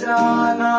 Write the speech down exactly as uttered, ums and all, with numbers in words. जाना